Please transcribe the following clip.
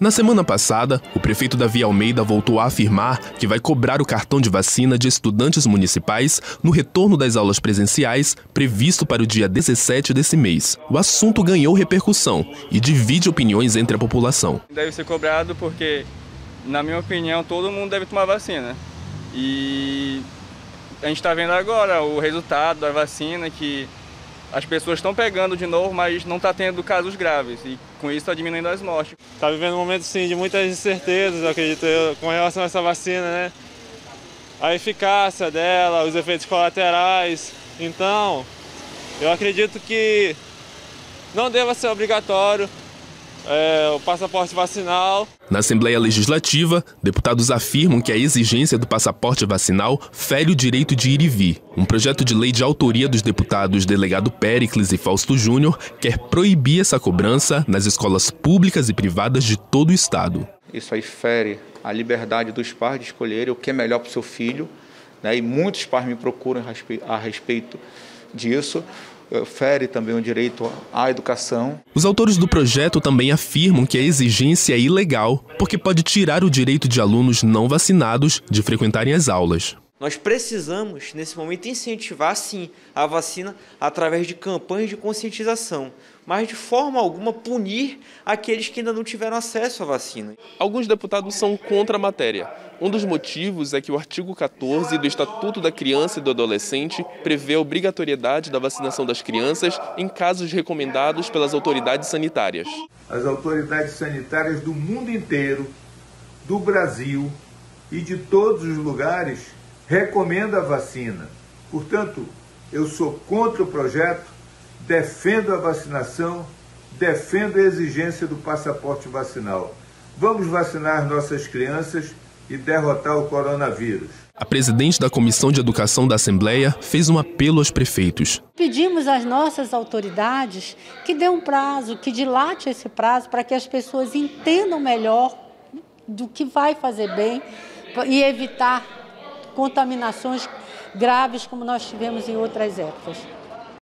Na semana passada, o prefeito Davi Almeida voltou a afirmar que vai cobrar o cartão de vacina de estudantes municipais no retorno das aulas presenciais previsto para o dia 17 desse mês. O assunto ganhou repercussão e divide opiniões entre a população. Deve ser cobrado porque, na minha opinião, todo mundo deve tomar vacina. E a gente está vendo agora o resultado da vacina que as pessoas estão pegando de novo, mas não está tendo casos graves e com isso está diminuindo as mortes. Está vivendo um momento sim, de muitas incertezas, eu acredito, com relação a essa vacina, né? A eficácia dela, os efeitos colaterais. Então, eu acredito que não deva ser obrigatório o passaporte vacinal. Na Assembleia Legislativa, deputados afirmam que a exigência do passaporte vacinal fere o direito de ir e vir. Um projeto de lei de autoria dos deputados Delegado Péricles e Fausto Júnior quer proibir essa cobrança nas escolas públicas e privadas de todo o estado. Isso aí fere a liberdade dos pais de escolherem o que é melhor para o seu filho, né? E muitos pais me procuram a respeito disso. Fere também o direito à educação. Os autores do projeto também afirmam que a exigência é ilegal, porque pode tirar o direito de alunos não vacinados de frequentarem as aulas. Nós precisamos, nesse momento, incentivar, sim, a vacina através de campanhas de conscientização, mas de forma alguma punir aqueles que ainda não tiveram acesso à vacina. Alguns deputados são contra a matéria. Um dos motivos é que o artigo 14 do Estatuto da Criança e do Adolescente prevê a obrigatoriedade da vacinação das crianças em casos recomendados pelas autoridades sanitárias. As autoridades sanitárias do mundo inteiro, do Brasil e de todos os lugares recomenda a vacina. Portanto, eu sou contra o projeto, defendo a vacinação, defendo a exigência do passaporte vacinal. Vamos vacinar nossas crianças e derrotar o coronavírus. A presidente da Comissão de Educação da Assembleia fez um apelo aos prefeitos. Pedimos às nossas autoridades que dê um prazo, que dilate esse prazo para que as pessoas entendam melhor do que vai fazer bem e evitar contaminações graves como nós tivemos em outras épocas.